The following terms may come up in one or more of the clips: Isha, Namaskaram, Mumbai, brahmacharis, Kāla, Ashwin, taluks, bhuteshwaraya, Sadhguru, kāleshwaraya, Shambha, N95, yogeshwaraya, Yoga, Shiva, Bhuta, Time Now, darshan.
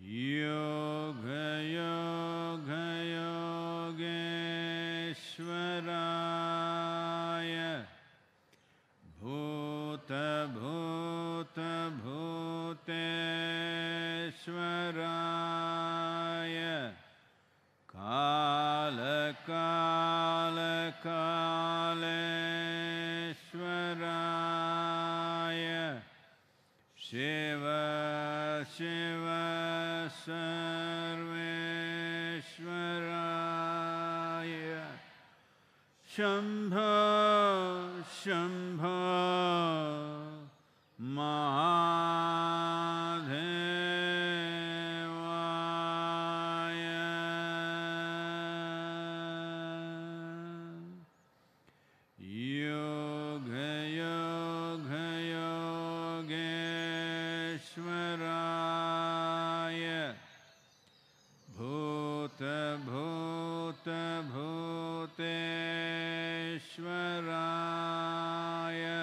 Yoga, yoga, yogeshwaraya. Bhuta, bhuta, bhuteshwaraya. Kāla, kāla, kāleshwaraya. Shiva, Shiva, sarveshwaraya. Shambha, Shambha, Mahadevaya. Yoga, yoga, yogeshwaraya. Bhuta, bhuta, bhuteshwaraya.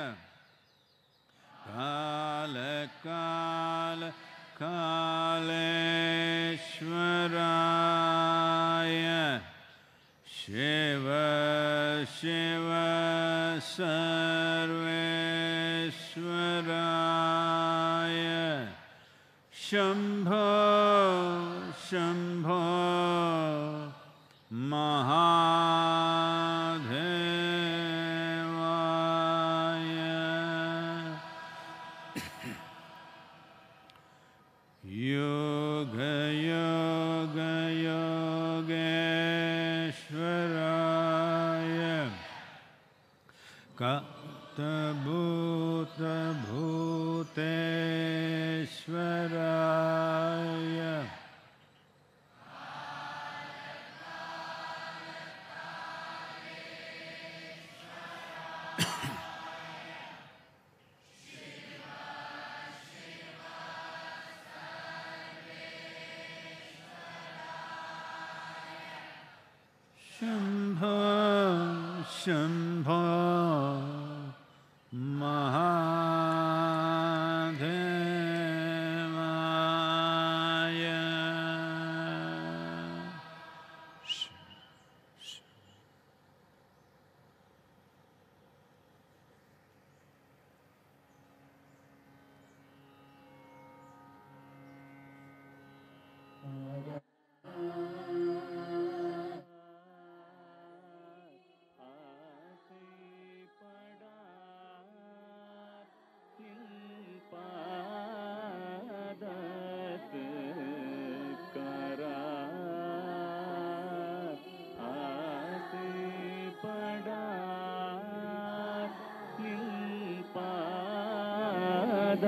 Kāla, kāla, kāleshwaraya. Shiva, Shiva, sarveshwaraya. Shambha, Shambha, Mahadevaya. Yoga, yoga, yogeshwaraya. Bhuta, bhuta, bhuteshwaraya. Shambha, Shambha, Mahadevaya. I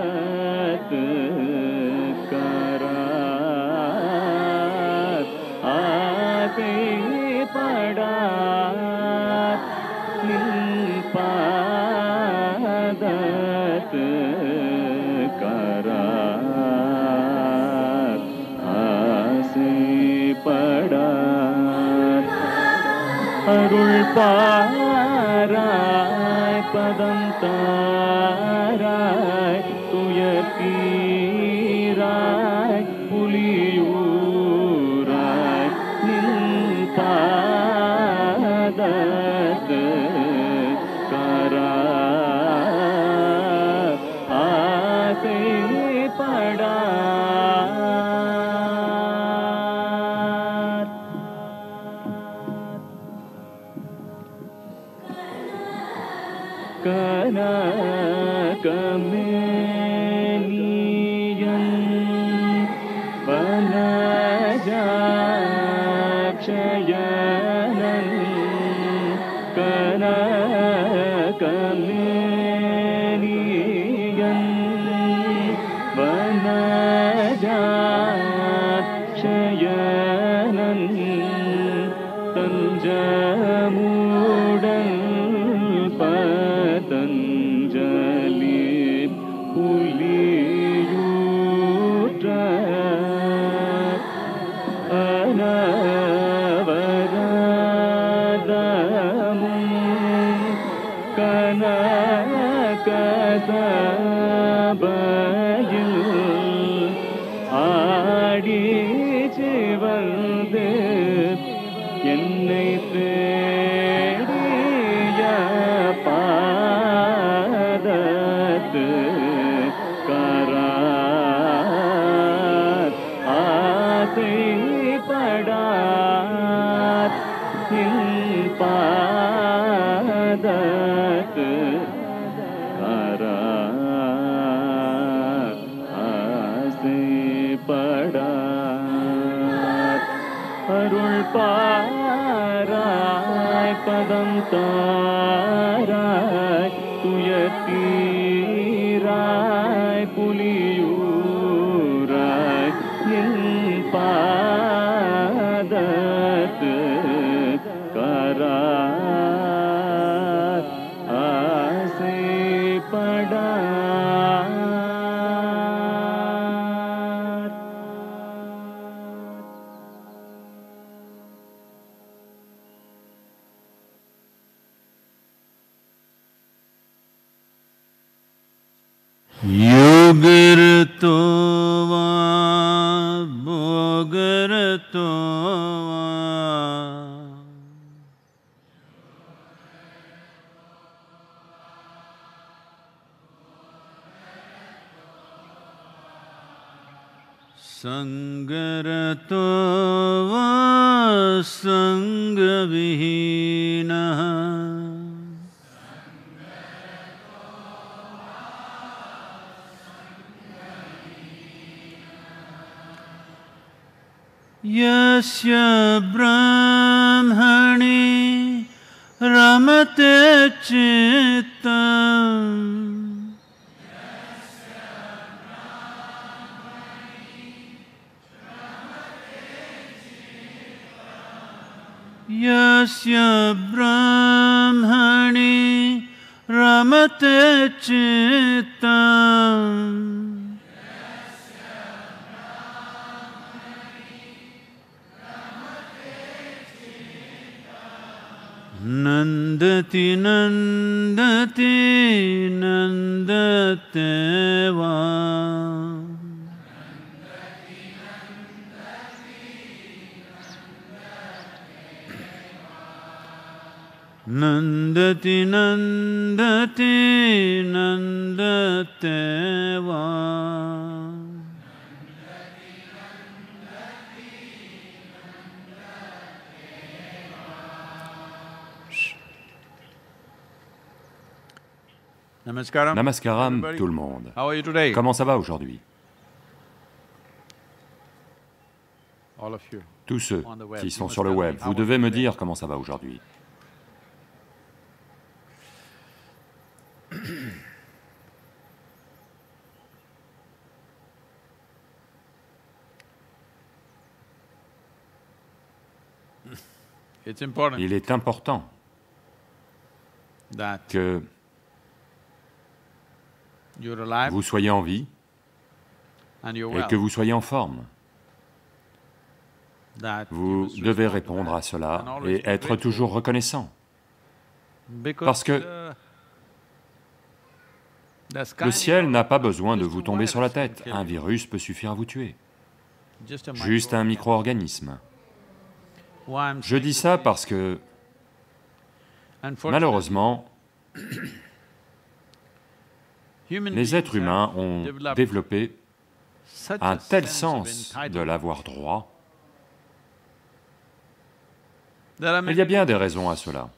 பாடி வந்து என்னை தேடிய பாதத்து கரார் ஆசைப்படார் பாதத்து பாராய் பதம் தாராய் துயத்தீராய் புலியூராய் நின் பாதத்து கராய் ஆசைப்படாய். Yasya brahmani ramate chittam Yasya brahmani ramate chittam Nandati nandati nandateva Nandati nandati nandateva Nandati nandati nandateva Namaskaram. Namaskaram tout le monde. Comment ça va aujourd'hui? Tous ceux qui sont sur le web, vous devez me dire comment ça va aujourd'hui. Il est important que vous soyez en vie et que vous soyez en forme. Vous devez répondre à cela et être toujours reconnaissant. Parce que le ciel n'a pas besoin de vous tomber sur la tête. Un virus peut suffire à vous tuer. Juste un micro-organisme. Je dis ça parce que, malheureusement, les êtres humains ont développé un tel sens de l'avoir droit. Il y a bien des raisons à cela.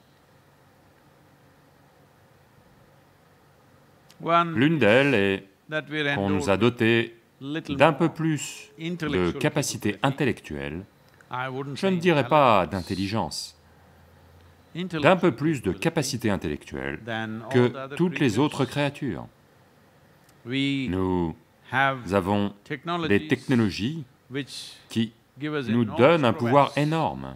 L'une d'elles est qu'on nous a dotés d'un peu plus de capacité intellectuelle, je ne dirais pas d'intelligence, d'un peu plus de capacité intellectuelle que toutes les autres créatures. Nous avons des technologies qui nous donnent un pouvoir énorme.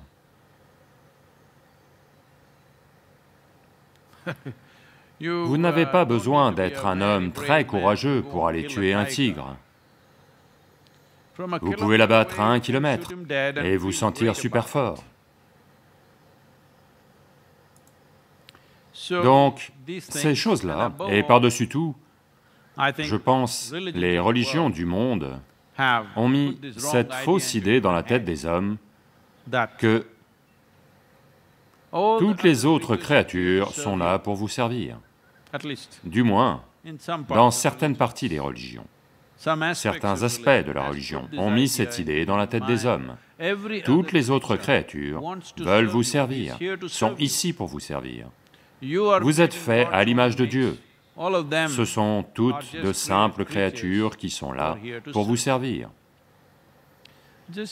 Vous n'avez pas besoin d'être un homme très courageux pour aller tuer un tigre. Vous pouvez l'abattre à 1 kilomètre et vous sentir super fort. Donc, ces choses-là, et par-dessus tout, je pense les religions du monde ont mis cette fausse idée dans la tête des hommes que toutes les autres créatures sont là pour vous servir, du moins dans certaines parties des religions. Certains aspects de la religion ont mis cette idée dans la tête des hommes. Toutes les autres créatures veulent vous servir, sont ici pour vous servir. Vous êtes faits à l'image de Dieu. Ce sont toutes de simples créatures qui sont là pour vous servir.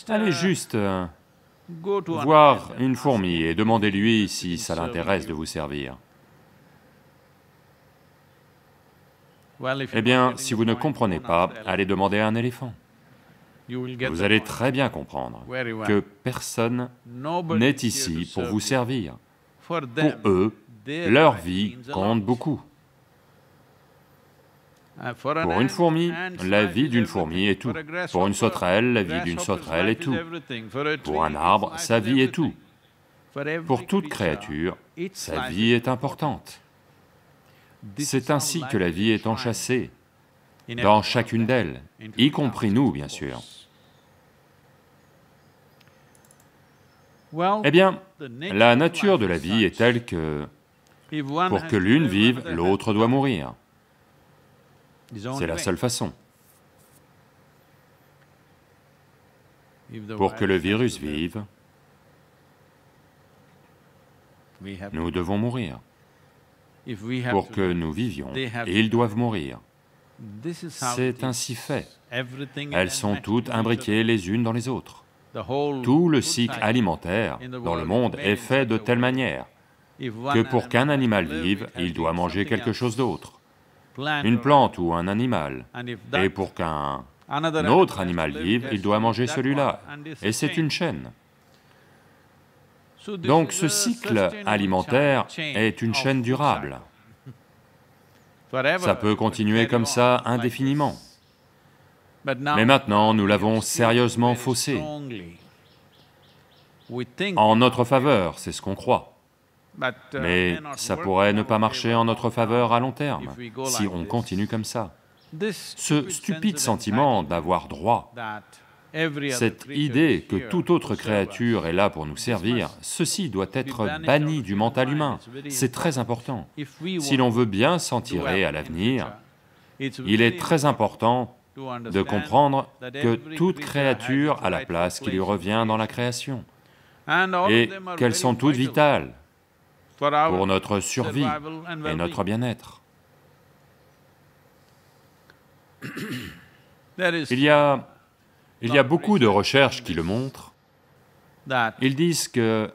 Allez juste voir une fourmi et demandez-lui si ça l'intéresse de vous servir. Eh bien, si vous ne comprenez pas, allez demander à un éléphant. Vous allez très bien comprendre que personne n'est ici pour vous servir. Pour eux, leur vie compte beaucoup. Pour une fourmi, la vie d'une fourmi est tout. Pour une sauterelle, la vie d'une sauterelle est tout. Pour un arbre, sa vie est tout. Pour toute créature, sa vie est importante. C'est ainsi que la vie est enchâssée dans chacune d'elles, y compris nous, bien sûr. Eh bien, la nature de la vie est telle que, pour que l'une vive, l'autre doit mourir. C'est la seule façon. Pour que le virus vive, nous devons mourir. Pour que nous vivions, ils doivent mourir. C'est ainsi fait. Elles sont toutes imbriquées les unes dans les autres. Tout le cycle alimentaire dans le monde est fait de telle manière que pour qu'un animal vive, il doit manger quelque chose d'autre. Une plante ou un animal, et pour qu'un autre animal vive, il doit manger celui-là, et c'est une chaîne. Donc ce cycle alimentaire est une chaîne durable. Ça peut continuer comme ça indéfiniment. Mais maintenant, nous l'avons sérieusement faussé. En notre faveur, c'est ce qu'on croit. Mais ça pourrait ne pas marcher en notre faveur à long terme, si on continue comme ça. Ce stupide sentiment d'avoir droit, cette idée que toute autre créature est là pour nous servir, ceci doit être banni du mental humain, c'est très important. Si l'on veut bien s'en tirer à l'avenir, il est très important de comprendre que toute créature a la place qui lui revient dans la création, et qu'elles sont toutes vitales pour notre survie et notre bien-être. Il y a beaucoup de recherches qui le montrent. Ils disent que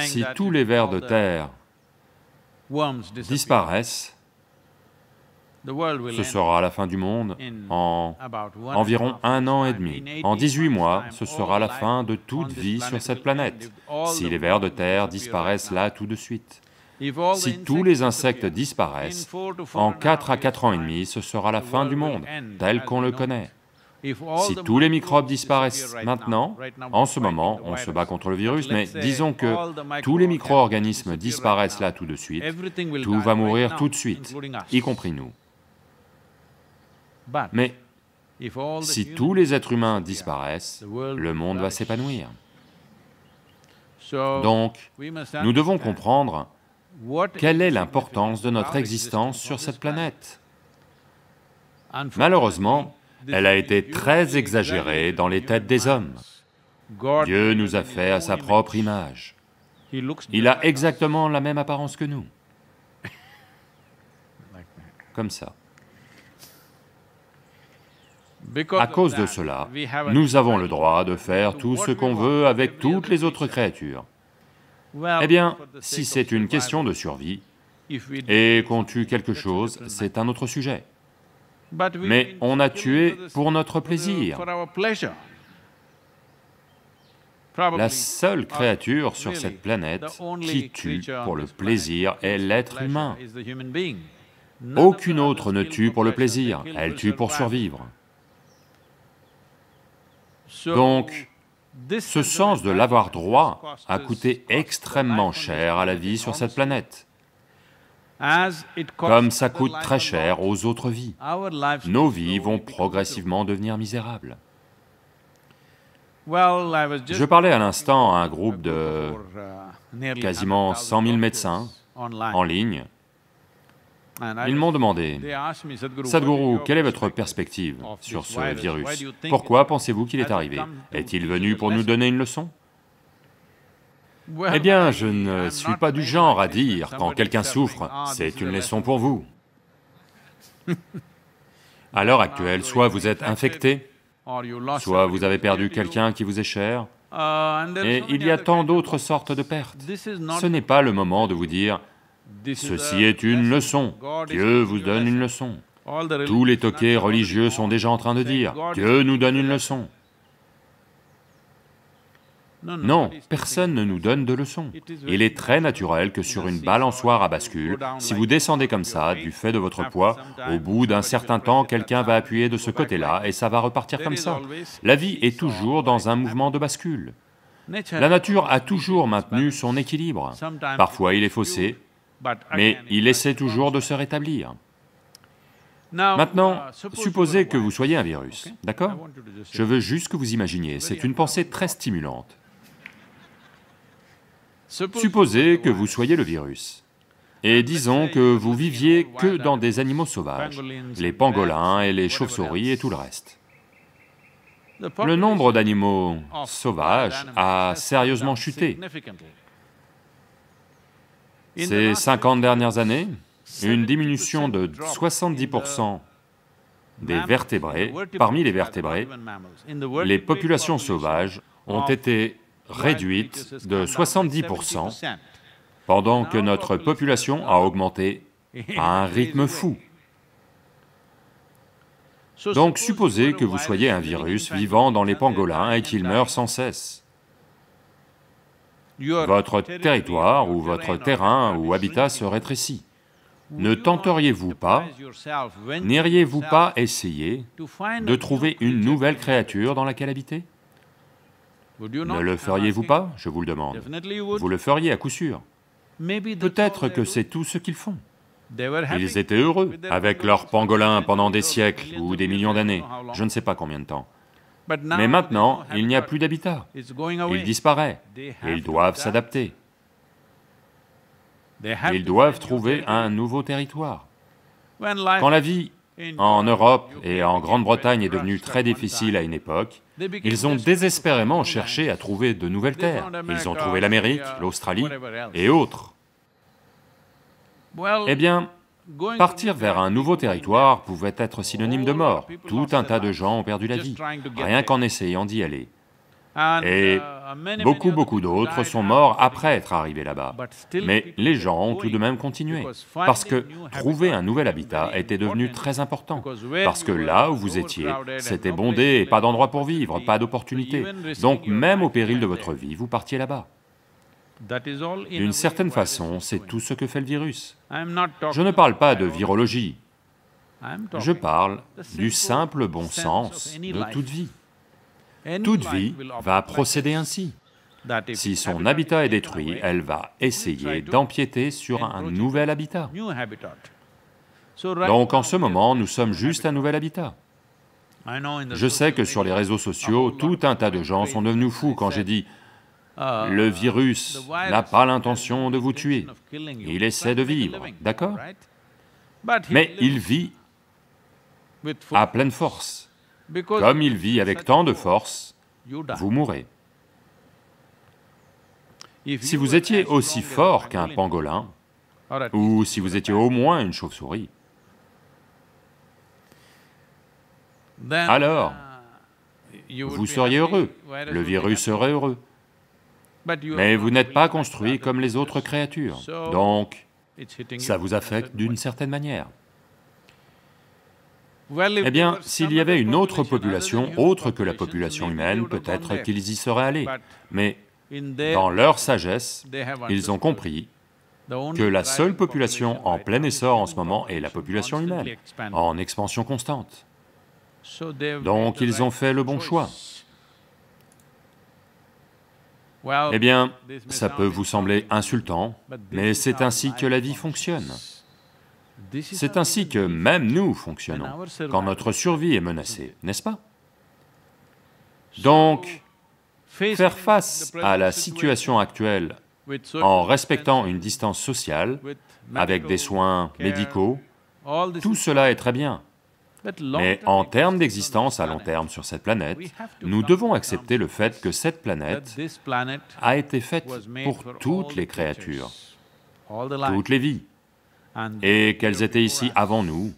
si tous les vers de terre disparaissent, ce sera la fin du monde en environ 1 an et demi. En 18 mois, ce sera la fin de toute vie sur cette planète, si les vers de terre disparaissent là tout de suite. Si tous les insectes disparaissent, en 4 à 4 ans et demi, ce sera la fin du monde, tel qu'on le connaît. Si tous les microbes disparaissent maintenant, en ce moment, on se bat contre le virus, mais disons que tous les micro-organismes disparaissent là tout de suite, tout va mourir tout de suite, y compris nous. Mais si tous les êtres humains disparaissent, le monde va s'épanouir. Donc, nous devons comprendre quelle est l'importance de notre existence sur cette planète. Malheureusement, elle a été très exagérée dans les têtes des hommes. Dieu nous a fait à sa propre image. Il a exactement la même apparence que nous. Comme ça. À cause de cela, nous avons le droit de faire tout ce qu'on veut avec toutes les autres créatures. Eh bien, si c'est une question de survie, et qu'on tue quelque chose, c'est un autre sujet. Mais on a tué pour notre plaisir. La seule créature sur cette planète qui tue pour le plaisir est l'être humain. Aucune autre ne tue pour le plaisir, elle tue pour survivre. Donc, ce sens de l'avoir droit a coûté extrêmement cher à la vie sur cette planète. Comme ça coûte très cher aux autres vies, nos vies vont progressivement devenir misérables. Je parlais à l'instant à un groupe de quasiment 100 000 médecins en ligne. Ils m'ont demandé, « Sadhguru, quelle est votre perspective sur ce virus? Pourquoi pensez-vous qu'il est arrivé? Est-il venu pour nous donner une leçon ?» Eh bien, je ne suis pas du genre à dire, quand quelqu'un souffre, c'est une leçon pour vous. À l'heure actuelle, soit vous êtes infecté, soit vous avez perdu quelqu'un qui vous est cher, et il y a tant d'autres sortes de pertes. Ce n'est pas le moment de vous dire, « Ceci est une leçon, Dieu vous donne une leçon. » Tous les toqués religieux sont déjà en train de dire, « Dieu nous donne une leçon. » Non, personne ne nous donne de leçons. Il est très naturel que sur une balançoire à bascule, si vous descendez comme ça, du fait de votre poids, au bout d'un certain temps, quelqu'un va appuyer de ce côté-là et ça va repartir comme ça. La vie est toujours dans un mouvement de bascule. La nature a toujours maintenu son équilibre. Parfois il est faussé, mais il essaie toujours de se rétablir. Maintenant, supposez que vous soyez un virus, d'accord? Je veux juste que vous imaginiez, c'est une pensée très stimulante. Supposez que vous soyez le virus, et disons que vous viviez que dans des animaux sauvages, les pangolins et les chauves-souris et tout le reste. Le nombre d'animaux sauvages a sérieusement chuté. Ces 50 dernières années, une diminution de 70% des vertébrés, parmi les vertébrés, les populations sauvages ont été réduites de 70%, pendant que notre population a augmenté à un rythme fou. Donc supposez que vous soyez un virus vivant dans les pangolins et qu'il meurt sans cesse. Votre territoire ou votre terrain ou habitat se rétrécit. Ne tenteriez-vous pas, n'iriez-vous pas essayer de trouver une nouvelle créature dans laquelle habiter? Ne le feriez-vous pas? Je vous le demande. Vous le feriez à coup sûr. Peut-être que c'est tout ce qu'ils font. Ils étaient heureux avec leurs pangolins pendant des siècles ou des millions d'années, je ne sais pas combien de temps. Mais maintenant, il n'y a plus d'habitat, il disparaît, ils doivent s'adapter. Ils doivent trouver un nouveau territoire. Quand la vie en Europe et en Grande-Bretagne est devenue très difficile à une époque, ils ont désespérément cherché à trouver de nouvelles terres. Ils ont trouvé l'Amérique, l'Australie et autres. Eh bien, partir vers un nouveau territoire pouvait être synonyme de mort. Tout un tas de gens ont perdu la vie, rien qu'en essayant d'y aller. Et beaucoup d'autres sont morts après être arrivés là-bas. Mais les gens ont tout de même continué, parce que trouver un nouvel habitat était devenu très important, parce que là où vous étiez, c'était bondé et pas d'endroit pour vivre, pas d'opportunité. Donc même au péril de votre vie, vous partiez là-bas. D'une certaine façon, c'est tout ce que fait le virus. Je ne parle pas de virologie, je parle du simple bon sens de toute vie. Toute vie va procéder ainsi. Si son habitat est détruit, elle va essayer d'empiéter sur un nouvel habitat. Donc en ce moment, nous sommes juste un nouvel habitat. Je sais que sur les réseaux sociaux, tout un tas de gens sont devenus fous quand j'ai dit « Le virus n'a pas l'intention de vous tuer, il essaie de vivre, d'accord? Mais il vit à pleine force. Comme il vit avec tant de force, vous mourrez. Si vous étiez aussi fort qu'un pangolin, ou si vous étiez au moins une chauve-souris, alors vous seriez heureux, le virus serait heureux. Mais vous n'êtes pas construit comme les autres créatures, donc ça vous affecte d'une certaine manière. Eh bien, s'il y avait une autre population, autre que la population humaine, peut-être qu'ils y seraient allés. Mais dans leur sagesse, ils ont compris que la seule population en plein essor en ce moment est la population humaine, en expansion constante. Donc ils ont fait le bon choix. Eh bien, ça peut vous sembler insultant, mais c'est ainsi que la vie fonctionne. C'est ainsi que même nous fonctionnons, quand notre survie est menacée, n'est-ce pas? Donc, faire face à la situation actuelle en respectant une distance sociale, avec des soins médicaux, tout cela est très bien. Mais en termes d'existence à long terme sur cette planète, nous devons accepter le fait que cette planète a été faite pour toutes les créatures, toutes les vies, et qu'elles étaient ici avant nous,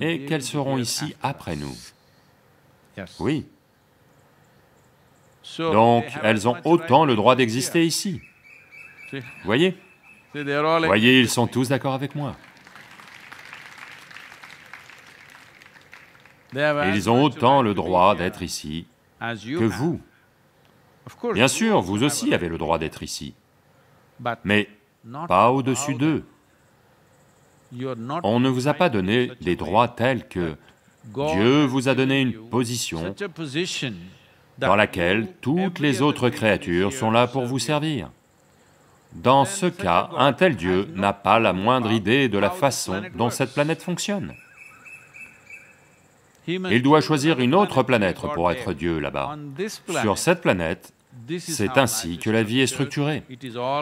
et qu'elles seront ici après nous. Oui. Donc, elles ont autant le droit d'exister ici. Voyez? Voyez, ils sont tous d'accord avec moi. Ils ont autant le droit d'être ici que vous. Bien sûr, vous aussi avez le droit d'être ici, mais pas au-dessus d'eux. On ne vous a pas donné des droits tels que Dieu vous a donné une position dans laquelle toutes les autres créatures sont là pour vous servir. Dans ce cas, un tel Dieu n'a pas la moindre idée de la façon dont cette planète fonctionne. Il doit choisir une autre planète pour être Dieu là-bas. Sur cette planète, c'est ainsi que la vie est structurée.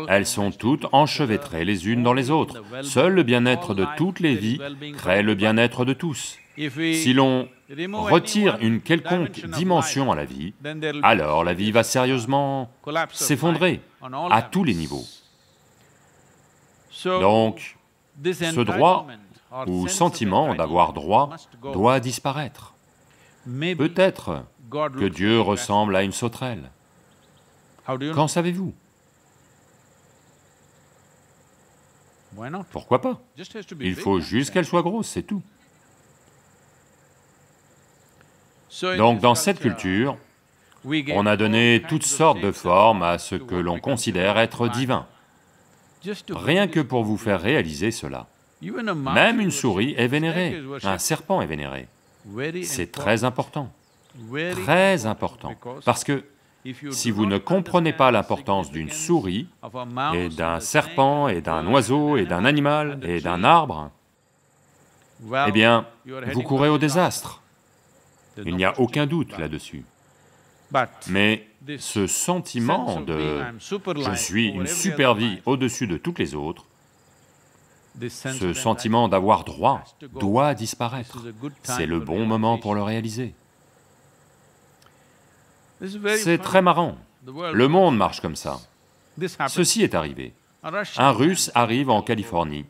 Elles sont toutes enchevêtrées les unes dans les autres. Seul le bien-être de toutes les vies crée le bien-être de tous. Si l'on retire une quelconque dimension à la vie, alors la vie va sérieusement s'effondrer à tous les niveaux. Donc, ce droit ou sentiment d'avoir droit doit disparaître. Peut-être que Dieu ressemble à une sauterelle. Qu'en savez-vous? Pourquoi pas? Il faut juste qu'elle soit grosse, c'est tout. Donc dans cette culture, on a donné toutes sortes de formes à ce que l'on considère être divin, rien que pour vous faire réaliser cela. Même une souris est vénérée, un serpent est vénéré. C'est très important, parce que si vous ne comprenez pas l'importance d'une souris, et d'un serpent, et d'un oiseau, et d'un animal, et d'un arbre, eh bien, vous courez au désastre. Il n'y a aucun doute là-dessus. Mais ce sentiment de « je suis une super vie au-dessus de toutes les autres », ce sentiment d'avoir droit doit disparaître. C'est le bon moment pour le réaliser. C'est très marrant. Le monde marche comme ça. Ceci est arrivé. Un Russe arrive en Californie.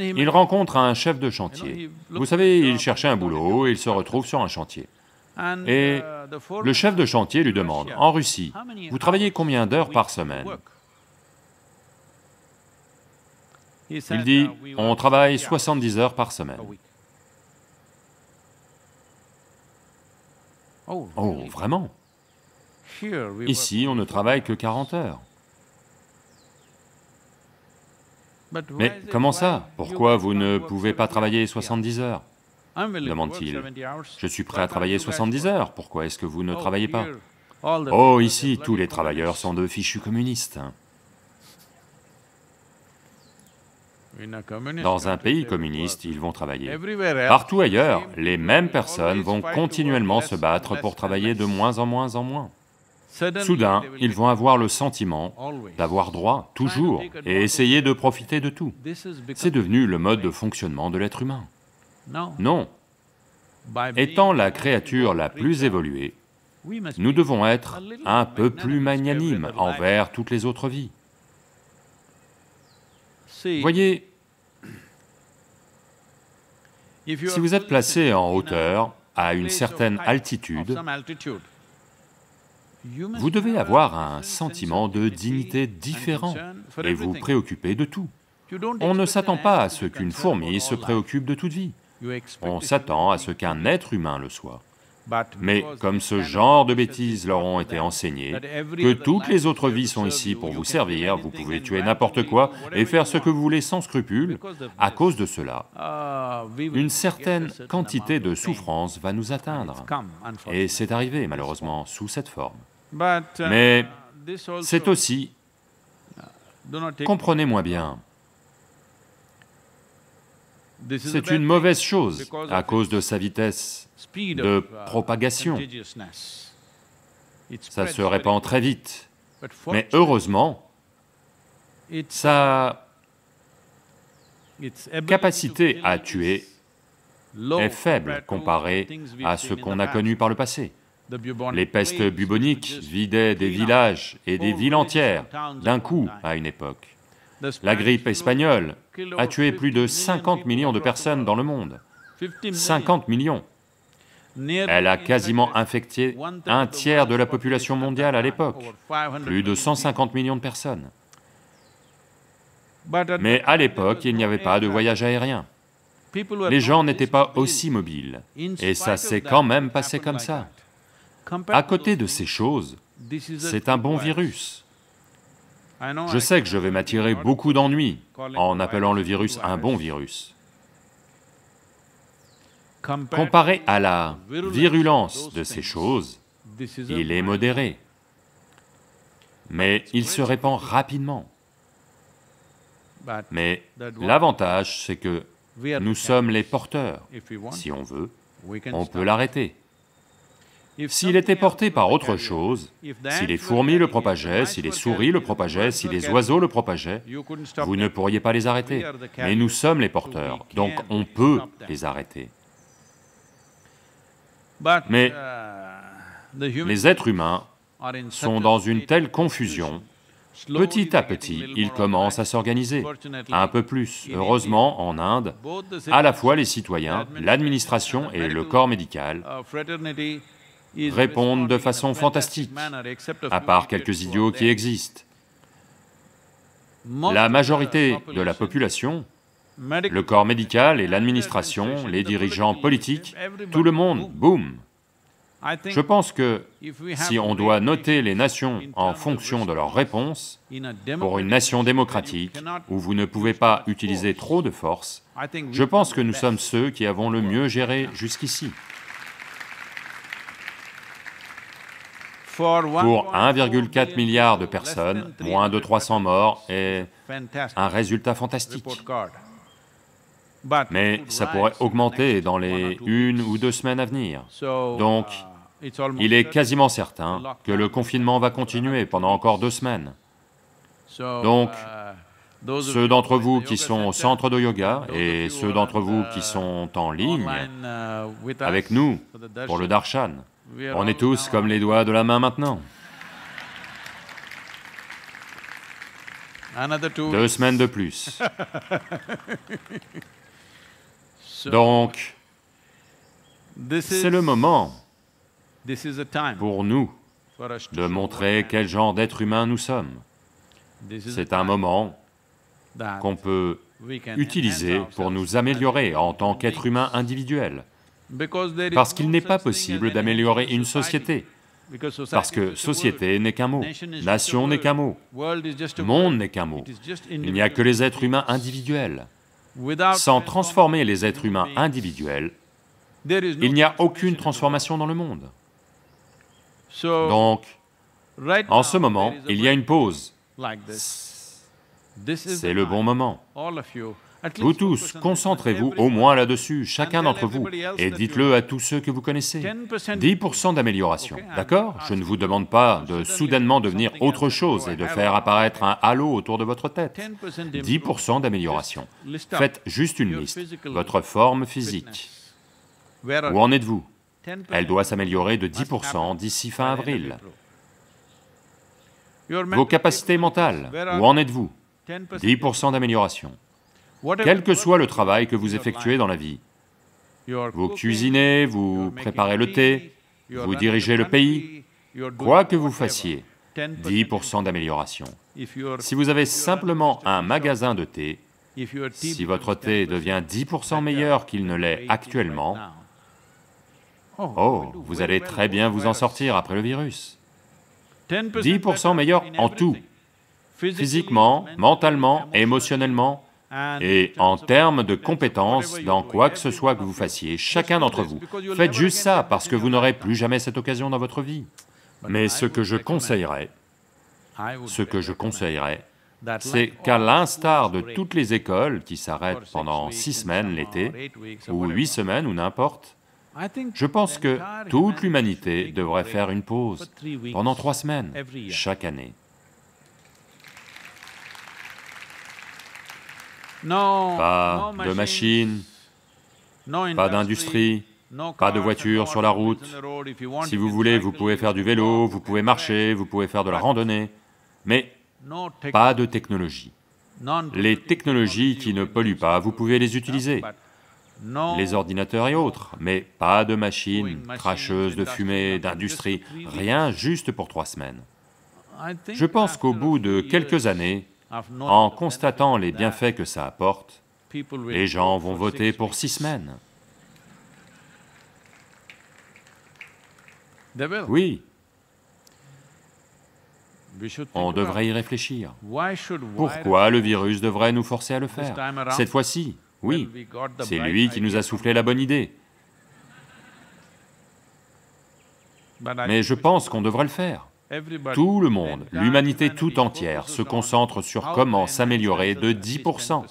Il rencontre un chef de chantier. Vous savez, il cherchait un boulot et il se retrouve sur un chantier. Et le chef de chantier lui demande, en Russie, vous travaillez combien d'heures par semaine? Il dit, on travaille 70 heures par semaine. Oh, vraiment? Ici, on ne travaille que 40 heures. Mais comment ça? Pourquoi vous ne pouvez pas travailler 70 heures? Demande-t-il. Je suis prêt à travailler 70 heures, pourquoi est-ce que vous ne travaillez pas? Oh, ici, tous les travailleurs sont de fichus communistes. Dans un pays communiste, ils vont travailler. Partout ailleurs, les mêmes personnes vont continuellement se battre pour travailler de moins en moins en moins. Soudain, ils vont avoir le sentiment d'avoir droit, toujours, et essayer de profiter de tout. C'est devenu le mode de fonctionnement de l'être humain. Non. Étant la créature la plus évoluée, nous devons être un peu plus magnanimes envers toutes les autres vies. Voyez, si vous êtes placé en hauteur, à une certaine altitude, vous devez avoir un sentiment de dignité différent et vous préoccuper de tout. On ne s'attend pas à ce qu'une fourmi se préoccupe de toute vie. On s'attend à ce qu'un être humain le soit. Mais comme ce genre de bêtises leur ont été enseignées, que toutes les autres vies sont ici pour vous servir, vous pouvez tuer n'importe quoi et faire ce que vous voulez sans scrupule, à cause de cela, une certaine quantité de souffrance va nous atteindre. Et c'est arrivé, malheureusement, sous cette forme. Mais c'est aussi... Comprenez-moi bien, C'est une mauvaise chose à cause de sa vitesse de propagation. Ça se répand très vite, mais heureusement, sa capacité à tuer est faible comparée à ce qu'on a connu par le passé. Les pestes buboniques vidaient des villages et des villes entières d'un coup à une époque. La grippe espagnole a tué plus de 50 millions de personnes dans le monde. 50 millions. Elle a quasiment infecté un tiers de la population mondiale à l'époque, plus de 150 millions de personnes. Mais à l'époque, il n'y avait pas de voyage aérien. Les gens n'étaient pas aussi mobiles, et ça s'est quand même passé comme ça. À côté de ces choses, c'est un bon virus. Je sais que je vais m'attirer beaucoup d'ennuis en appelant le virus un bon virus. Comparé à la virulence de ces choses, il est modéré, mais il se répand rapidement. Mais l'avantage, c'est que nous sommes les porteurs. Si on veut, on peut l'arrêter. S'il était porté par autre chose, si les fourmis le propagaient, si les souris le propagaient, si les oiseaux le propagaient, vous ne pourriez pas les arrêter. Mais nous sommes les porteurs, donc on peut les arrêter. Mais les êtres humains sont dans une telle confusion, petit à petit, ils commencent à s'organiser, un peu plus. Heureusement, en Inde, à la fois les citoyens, l'administration et le corps médical répondent de façon fantastique, à part quelques idiots qui existent. La majorité de la population, le corps médical et l'administration, les dirigeants politiques, tout le monde, boum. Je pense que si on doit noter les nations en fonction de leurs réponses, pour une nation démocratique où vous ne pouvez pas utiliser trop de force, je pense que nous sommes ceux qui avons le mieux géré jusqu'ici. Pour 1,4 milliard de personnes, moins de 300 morts est un résultat fantastique. Mais ça pourrait augmenter dans les 1 ou 2 semaines à venir. Donc, il est quasiment certain que le confinement va continuer pendant encore 2 semaines. Donc, ceux d'entre vous qui sont au centre de yoga et ceux d'entre vous qui sont en ligne avec nous pour le darshan, on est tous comme les doigts de la main maintenant. 2 semaines de plus. Donc, c'est le moment pour nous de montrer quel genre d'être humain nous sommes. C'est un moment qu'on peut utiliser pour nous améliorer en tant qu'être humain individuel, parce qu'il n'est pas possible d'améliorer une société, parce que société n'est qu'un mot, nation n'est qu'un mot, monde n'est qu'un mot. Il n'y a que les êtres humains individuels. Sans transformer les êtres humains individuels, il n'y a aucune transformation dans le monde. Donc, en ce moment, il y a une pause. C'est le bon moment. Vous tous, concentrez-vous au moins là-dessus, chacun d'entre vous, et dites-le à tous ceux que vous connaissez. 10% d'amélioration, d'accord? Je ne vous demande pas de soudainement devenir autre chose et de faire apparaître un halo autour de votre tête. 10% d'amélioration. Faites juste une liste, votre forme physique. Où en êtes-vous? Elle doit s'améliorer de 10% d'ici fin avril. Vos capacités mentales, où en êtes-vous? 10% d'amélioration. Quel que soit le travail que vous effectuez dans la vie, vous cuisinez, vous préparez le thé, vous dirigez le pays, quoi que vous fassiez, 10% d'amélioration. Si vous avez simplement un magasin de thé, si votre thé devient 10% meilleur qu'il ne l'est actuellement, oh, vous allez très bien vous en sortir après le virus. 10% meilleur en tout, physiquement, mentalement, émotionnellement, et en termes de compétences dans quoi que ce soit que vous fassiez, chacun d'entre vous. Faites juste ça, parce que vous n'aurez plus jamais cette occasion dans votre vie. Mais ce que je conseillerais, C'est qu'à l'instar de toutes les écoles qui s'arrêtent pendant 6 semaines l'été, ou 8 semaines, ou n'importe, je pense que toute l'humanité devrait faire une pause pendant 3 semaines, chaque année. Pas de machines, pas d'industrie, pas de voiture sur la route. Si vous voulez, vous pouvez faire du vélo, vous pouvez marcher, vous pouvez faire de la randonnée, mais pas de technologie. Les technologies qui ne polluent pas, vous pouvez les utiliser, les ordinateurs et autres, mais pas de machines, cracheuses de fumée, d'industrie, rien, juste pour 3 semaines. Je pense qu'au bout de quelques années, en constatant les bienfaits que ça apporte, les gens vont voter pour 6 semaines. Oui. On devrait y réfléchir. Pourquoi le virus devrait nous forcer à le faire? Cette fois-ci, oui, c'est lui qui nous a soufflé la bonne idée. Mais je pense qu'on devrait le faire. Tout le monde, l'humanité tout entière, se concentre sur comment s'améliorer de 10%.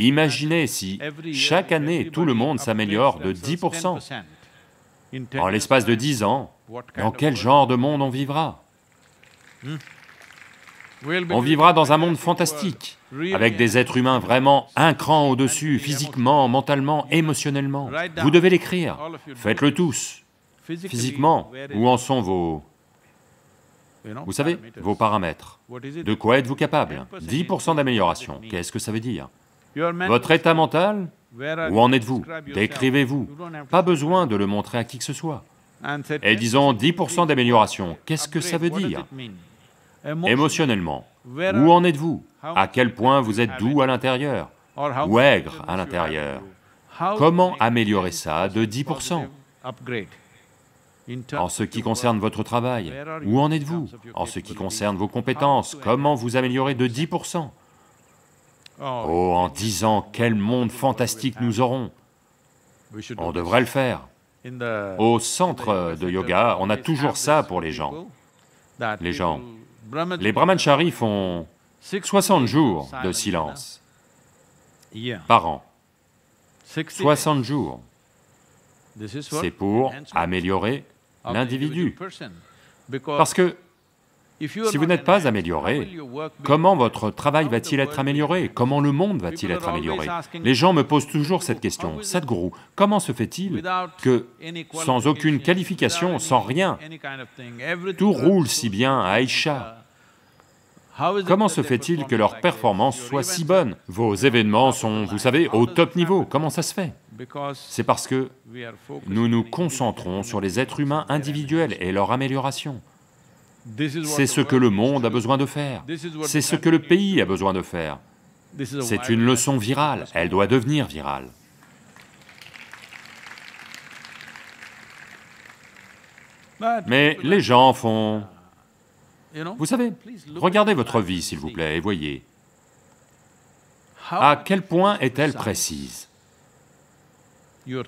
Imaginez si, chaque année, tout le monde s'améliore de 10%. En l'espace de 10 ans, dans quel genre de monde on vivra? On vivra dans un monde fantastique, avec des êtres humains vraiment un cran au-dessus, physiquement, mentalement, émotionnellement. Vous devez l'écrire, faites-le tous. Physiquement, où en sont vos... vous savez, vos paramètres. De quoi êtes-vous capable? 10% d'amélioration, qu'est-ce que ça veut dire? Votre état mental? Où en êtes-vous? Décrivez-vous. Pas besoin de le montrer à qui que ce soit. Et disons 10% d'amélioration, qu'est-ce que ça veut dire? Émotionnellement, où en êtes-vous? À quel point vous êtes doux à l'intérieur? Ou aigre à l'intérieur? Comment améliorer ça de 10%? En ce qui concerne votre travail, où en êtes-vous? En ce qui concerne vos compétences, comment vous améliorer de 10%? Oh, en 10 ans, quel monde fantastique nous aurons! On devrait le faire. Au centre de yoga, on a toujours ça pour les gens. Les brahmacharis font 60 jours de silence par an. 60 jours. C'est pour améliorer l'individu. Parce que si vous n'êtes pas amélioré, comment votre travail va-t-il être amélioré? Comment le monde va-t-il être amélioré? Les gens me posent toujours cette question. Sadhguru, comment se fait-il que, sans aucune qualification, sans rien, tout roule si bien à Isha? Comment se fait-il que leur performance soit si bonne? Vos événements sont, vous savez, au top niveau. Comment ça se fait? C'est parce que nous nous concentrons sur les êtres humains individuels et leur amélioration. C'est ce que le monde a besoin de faire, c'est ce que le pays a besoin de faire. C'est une leçon virale, elle doit devenir virale. Mais les gens font... vous savez, regardez votre vie, s'il vous plaît, et voyez. À quel point est-elle précise?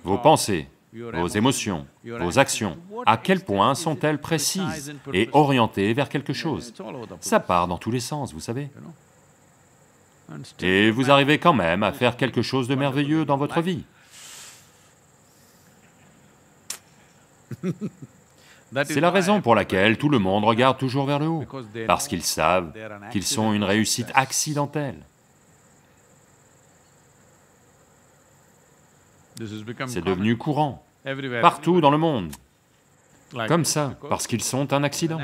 Vos pensées, vos émotions, vos actions, à quel point sont-elles précises et orientées vers quelque chose? Ça part dans tous les sens, vous savez. Et vous arrivez quand même à faire quelque chose de merveilleux dans votre vie. C'est la raison pour laquelle tout le monde regarde toujours vers le haut, parce qu'ils savent qu'ils sont une réussite accidentelle. C'est devenu courant, partout dans le monde, comme ça, parce qu'ils sont un accident.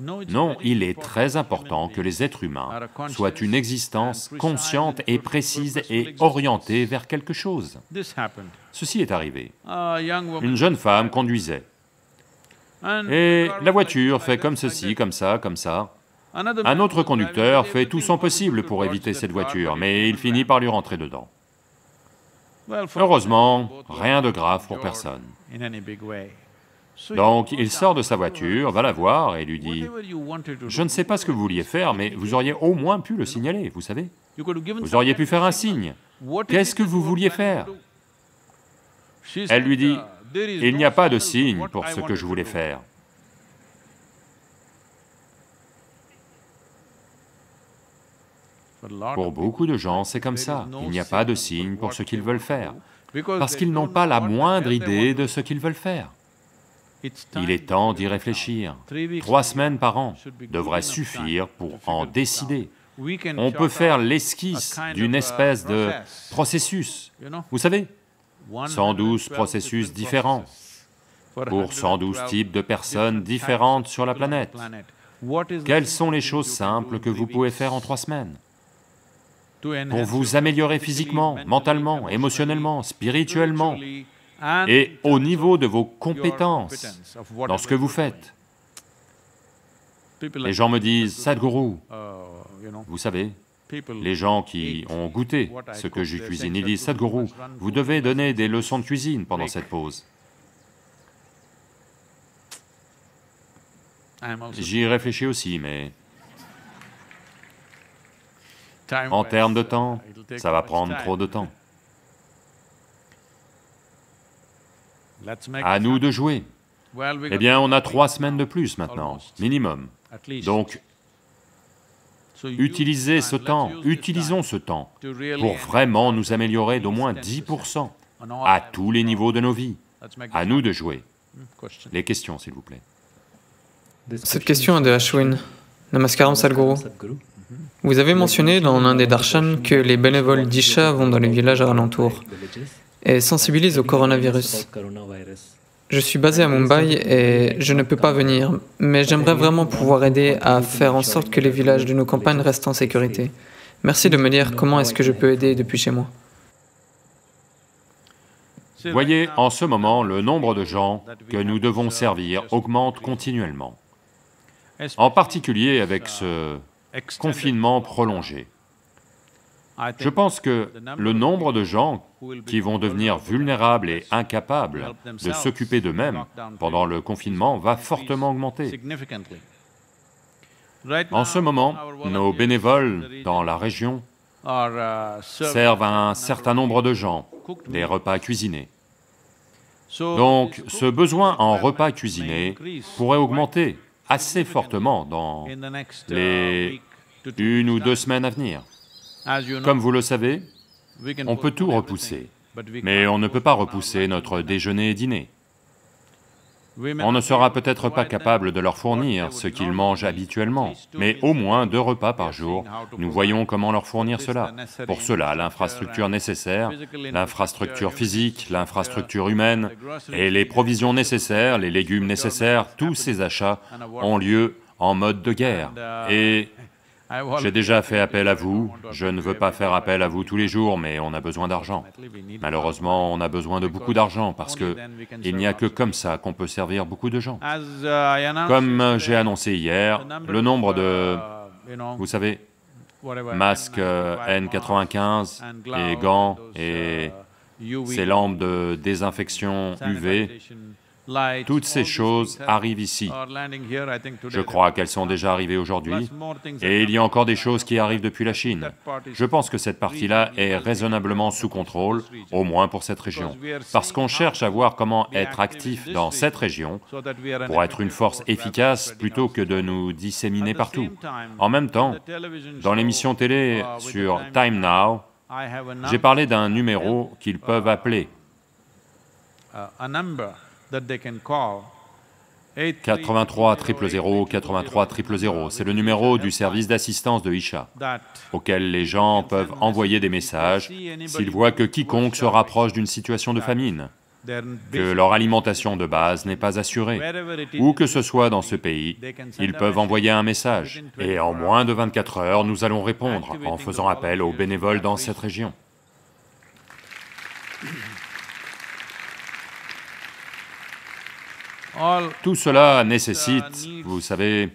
Non, il est très important que les êtres humains soient une existence consciente et précise et orientée vers quelque chose. Ceci est arrivé. Une jeune femme conduisait, et la voiture fait comme ceci, comme ça, comme ça. Un autre conducteur fait tout son possible pour éviter cette voiture, mais il finit par lui rentrer dedans. Heureusement, rien de grave pour personne. Donc, il sort de sa voiture, va la voir et lui dit, « Je ne sais pas ce que vous vouliez faire, mais vous auriez au moins pu le signaler, vous savez. Vous auriez pu faire un signe. Qu'est-ce que vous vouliez faire ?» Elle lui dit, « Il n'y a pas de signe pour ce que je voulais faire. » Pour beaucoup de gens, c'est comme ça. Il n'y a pas de signe pour ce qu'ils veulent faire, parce qu'ils n'ont pas la moindre idée de ce qu'ils veulent faire. Il est temps d'y réfléchir. 3 semaines par an devraient suffire pour en décider. On peut faire l'esquisse d'une espèce de processus, vous savez, 112 processus différents pour 112 types de personnes différentes sur la planète. Quelles sont les choses simples que vous pouvez faire en 3 semaines pour vous améliorer physiquement, mentalement, émotionnellement, spirituellement et au niveau de vos compétences dans ce que vous faites? Les gens me disent, « Sadhguru, vous savez, les gens qui ont goûté ce que je cuisine, ils disent, « Sadhguru, vous devez donner des leçons de cuisine pendant cette pause. » J'y réfléchis aussi, mais en termes de temps, ça va prendre trop de temps. À nous de jouer. Eh bien, on a 3 semaines de plus maintenant, minimum. Donc, utilisez ce temps, utilisons ce temps pour vraiment nous améliorer d'au moins 10% à tous les niveaux de nos vies. À nous de jouer. Les questions, s'il vous plaît. Cette question est de Ashwin. Namaskaram Sadhguru. Vous avez mentionné dans l'un des darshans que les bénévoles d'Isha vont dans les villages alentours et sensibilisent au coronavirus. Je suis basé à Mumbai et je ne peux pas venir, mais j'aimerais vraiment pouvoir aider à faire en sorte que les villages de nos campagnes restent en sécurité. Merci de me dire comment est-ce que je peux aider depuis chez moi. Voyez, en ce moment, le nombre de gens que nous devons servir augmente continuellement, en particulier avec ce confinement prolongé. Je pense que le nombre de gens qui vont devenir vulnérables et incapables de s'occuper d'eux-mêmes pendant le confinement va fortement augmenter. En ce moment, nos bénévoles dans la région servent à un certain nombre de gens des repas cuisinés. Donc, ce besoin en repas cuisinés pourrait augmenter assez fortement dans les 1 ou 2 semaines à venir. Comme vous le savez, on peut tout repousser, mais on ne peut pas repousser notre déjeuner et dîner. On ne sera peut-être pas capable de leur fournir ce qu'ils mangent habituellement, mais au moins 2 repas par jour, nous voyons comment leur fournir cela. Pour cela, l'infrastructure nécessaire, l'infrastructure physique, l'infrastructure humaine, et les provisions nécessaires, les légumes nécessaires, tous ces achats ont lieu en mode de guerre. Et j'ai déjà fait appel à vous, je ne veux pas faire appel à vous tous les jours, mais on a besoin d'argent. Malheureusement, on a besoin de beaucoup d'argent, parce qu'il n'y a que comme ça qu'on peut servir beaucoup de gens. Comme j'ai annoncé hier, le nombre de, vous savez, masques N95 et gants et ces lampes de désinfection UV, toutes ces choses arrivent ici. Je crois qu'elles sont déjà arrivées aujourd'hui, et il y a encore des choses qui arrivent depuis la Chine. Je pense que cette partie-là est raisonnablement sous contrôle, au moins pour cette région, parce qu'on cherche à voir comment être actif dans cette région pour être une force efficace plutôt que de nous disséminer partout. En même temps, dans l'émission télé sur Time Now, j'ai parlé d'un numéro qu'ils peuvent appeler. 83 000 c'est le numéro du service d'assistance de Isha, auquel les gens peuvent envoyer des messages s'ils voient que quiconque se rapproche d'une situation de famine, que leur alimentation de base n'est pas assurée. Où que ce soit dans ce pays, ils peuvent envoyer un message, et en moins de 24 heures, nous allons répondre en faisant appel aux bénévoles dans cette région. Tout cela nécessite, vous savez,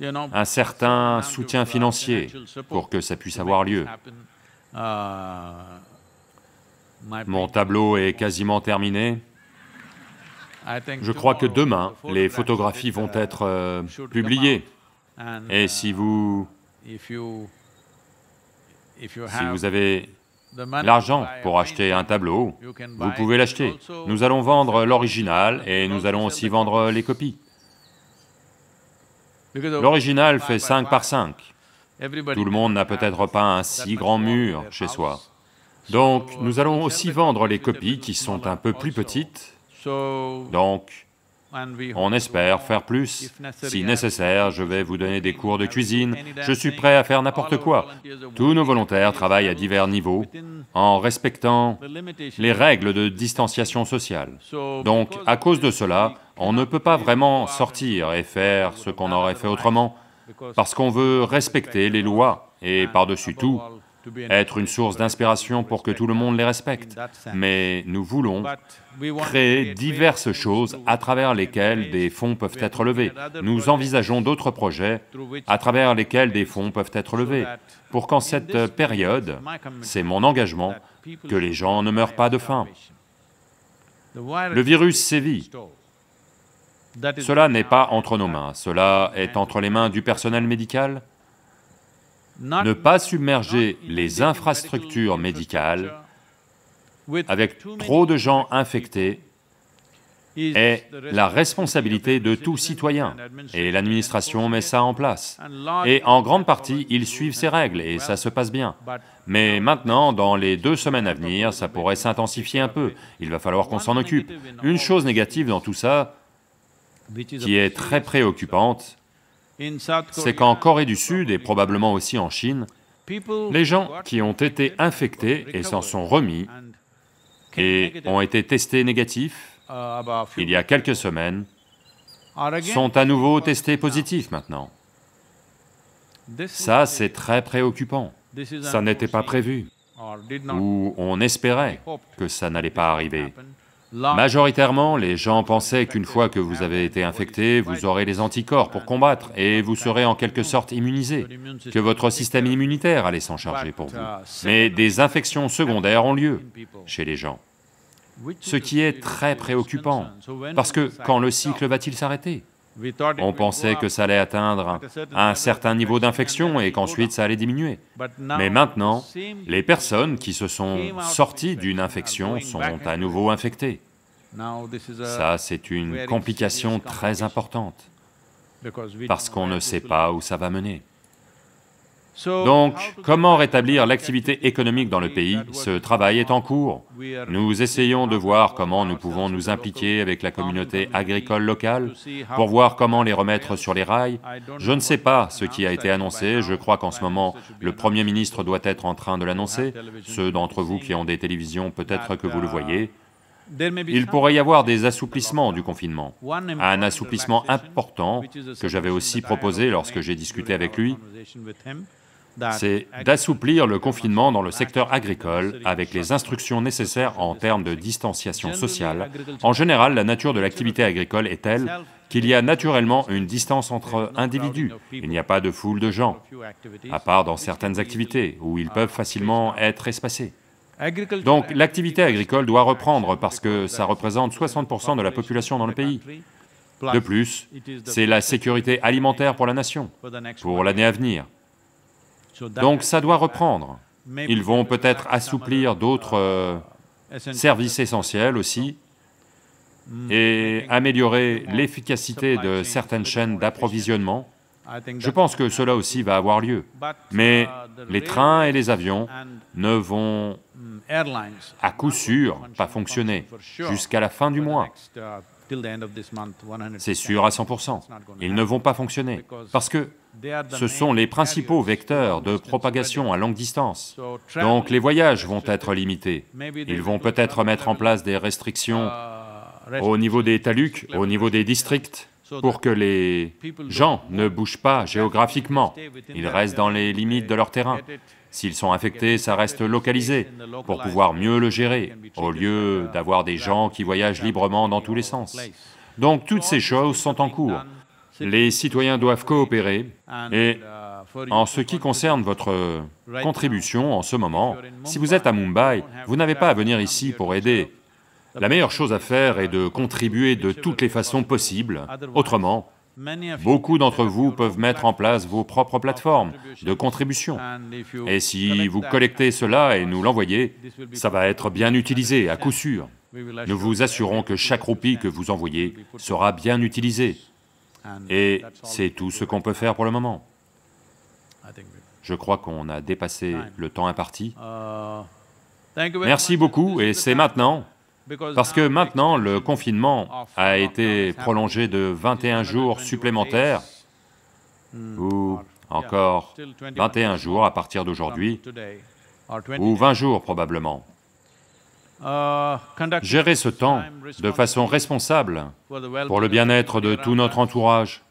un certain soutien financier pour que ça puisse avoir lieu. Mon tableau est quasiment terminé. Je crois que demain, les photographies vont être publiées. Et si vous avez l'argent pour acheter un tableau, vous pouvez l'acheter. Nous allons vendre l'original et nous allons aussi vendre les copies. L'original fait 5 par 5. Tout le monde n'a peut-être pas un si grand mur chez soi. Donc, nous allons aussi vendre les copies qui sont un peu plus petites. Donc, on espère faire plus. Si nécessaire, je vais vous donner des cours de cuisine, je suis prêt à faire n'importe quoi. Tous nos volontaires travaillent à divers niveaux en respectant les règles de distanciation sociale. Donc, à cause de cela, on ne peut pas vraiment sortir et faire ce qu'on aurait fait autrement, parce qu'on veut respecter les lois et, par-dessus tout, être une source d'inspiration pour que tout le monde les respecte. Mais nous voulons créer diverses choses à travers lesquelles des fonds peuvent être levés. Nous envisageons d'autres projets à travers lesquels des fonds peuvent être levés, pour qu'en cette période, c'est mon engagement, que les gens ne meurent pas de faim. Le virus sévit. Cela n'est pas entre nos mains, cela est entre les mains du personnel médical. Ne pas submerger les infrastructures médicales avec trop de gens infectés est la responsabilité de tout citoyen, et l'administration met ça en place. Et en grande partie, ils suivent ces règles, et ça se passe bien. Mais maintenant, dans les 2 semaines à venir, ça pourrait s'intensifier un peu, il va falloir qu'on s'en occupe. Une chose négative dans tout ça, qui est très préoccupante, c'est qu'en Corée du Sud, et probablement aussi en Chine, les gens qui ont été infectés et s'en sont remis et ont été testés négatifs il y a quelques semaines sont à nouveau testés positifs maintenant. Ça, c'est très préoccupant. Ça n'était pas prévu, ou on espérait que ça n'allait pas arriver. Majoritairement, les gens pensaient qu'une fois que vous avez été infecté, vous aurez les anticorps pour combattre et vous serez en quelque sorte immunisé, que votre système immunitaire allait s'en charger pour vous. Mais des infections secondaires ont lieu chez les gens, ce qui est très préoccupant, parce que quand le cycle va-t-il s'arrêter? On pensait que ça allait atteindre un certain niveau d'infection et qu'ensuite ça allait diminuer. Mais maintenant, les personnes qui se sont sorties d'une infection sont à nouveau infectées. Ça, c'est une complication très importante, parce qu'on ne sait pas où ça va mener. Donc, comment rétablir l'activité économique dans le pays? Ce travail est en cours. Nous essayons de voir comment nous pouvons nous impliquer avec la communauté agricole locale pour voir comment les remettre sur les rails. Je ne sais pas ce qui a été annoncé, je crois qu'en ce moment, le Premier ministre doit être en train de l'annoncer. Ceux d'entre vous qui ont des télévisions, peut-être que vous le voyez. Il pourrait y avoir des assouplissements du confinement. Un assouplissement important que j'avais aussi proposé lorsque j'ai discuté avec lui, c'est d'assouplir le confinement dans le secteur agricole avec les instructions nécessaires en termes de distanciation sociale. En général, la nature de l'activité agricole est telle qu'il y a naturellement une distance entre individus, il n'y a pas de foule de gens, à part dans certaines activités où ils peuvent facilement être espacés. Donc l'activité agricole doit reprendre parce que ça représente 60% de la population dans le pays. De plus, c'est la sécurité alimentaire pour la nation, pour l'année à venir. Donc ça doit reprendre. Ils vont peut-être assouplir d'autres services essentiels aussi et améliorer l'efficacité de certaines chaînes d'approvisionnement. Je pense que cela aussi va avoir lieu. Mais les trains et les avions ne vont à coup sûr pas fonctionner jusqu'à la fin du mois. C'est sûr à 100%. Ils ne vont pas fonctionner, parce que ce sont les principaux vecteurs de propagation à longue distance. Donc les voyages vont être limités. Ils vont peut-être mettre en place des restrictions au niveau des taluks, au niveau des districts, pour que les gens ne bougent pas géographiquement. Ils restent dans les limites de leur terrain. S'ils sont infectés, ça reste localisé, pour pouvoir mieux le gérer, au lieu d'avoir des gens qui voyagent librement dans tous les sens. Donc toutes ces choses sont en cours. Les citoyens doivent coopérer, et en ce qui concerne votre contribution en ce moment, si vous êtes à Mumbai, vous n'avez pas à venir ici pour aider. La meilleure chose à faire est de contribuer de toutes les façons possibles, autrement, beaucoup d'entre vous peuvent mettre en place vos propres plateformes de contribution. Et si vous collectez cela et nous l'envoyez, ça va être bien utilisé, à coup sûr. Nous vous assurons que chaque roupie que vous envoyez sera bien utilisée. Et c'est tout ce qu'on peut faire pour le moment. Je crois qu'on a dépassé le temps imparti. Merci beaucoup, et c'est maintenant, parce que maintenant le confinement a été prolongé de 21 jours supplémentaires, ou encore 21 jours à partir d'aujourd'hui, ou 20 jours probablement. Gérer ce temps de façon responsable pour le bien-être de tout notre entourage,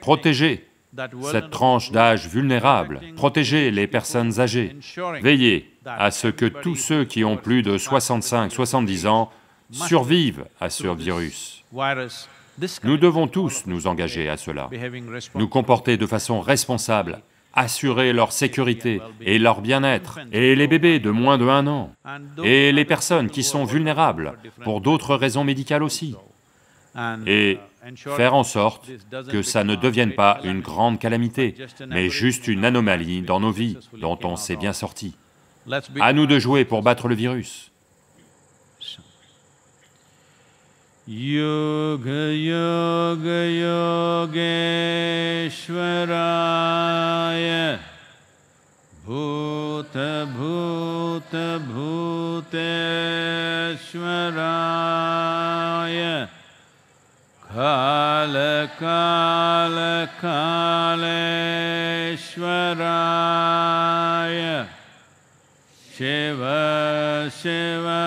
protéger cette tranche d'âge vulnérable, protéger les personnes âgées, veiller à ce que tous ceux qui ont plus de 65-70 ans survivent à ce virus. Nous devons tous nous engager à cela, nous comporter de façon responsable, assurer leur sécurité et leur bien-être, et les bébés de moins de 1 an, et les personnes qui sont vulnérables pour d'autres raisons médicales aussi, et faire en sorte que ça ne devienne pas une grande calamité, mais juste une anomalie dans nos vies dont on s'est bien sorti. À nous de jouer pour battre le virus. Yoga yoga yogeshwaraya Bhuta bhuta bhuteshwaraya Kāla kāla kāleshwaraya Shiva Shiva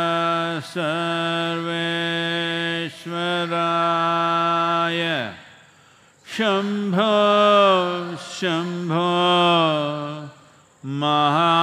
Sarveshwaraya Shambha Shambha Maha